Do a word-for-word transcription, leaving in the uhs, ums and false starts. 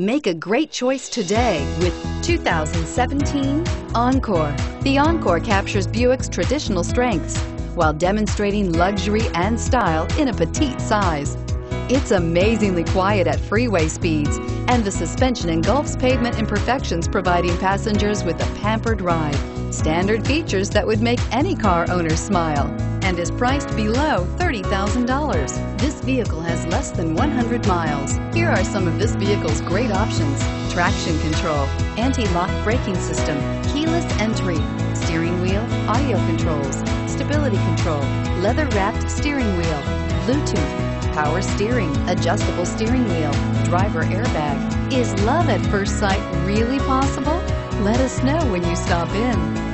Make a great choice today with two thousand seventeen Encore. The Encore captures Buick's traditional strengths while demonstrating luxury and style in a petite size. It's amazingly quiet at freeway speeds, and the suspension engulfs pavement imperfections, providing passengers with a pampered ride. Standard features that would make any car owner smile, and is priced below thirty thousand dollars. This vehicle has less than one hundred miles. Here are some of this vehicle's great options: traction control, anti-lock braking system, keyless entry, steering wheel audio controls, stability control, leather-wrapped steering wheel, Bluetooth, power steering, adjustable steering wheel, driver airbag. Is love at first sight really possible? Let us know when you stop in.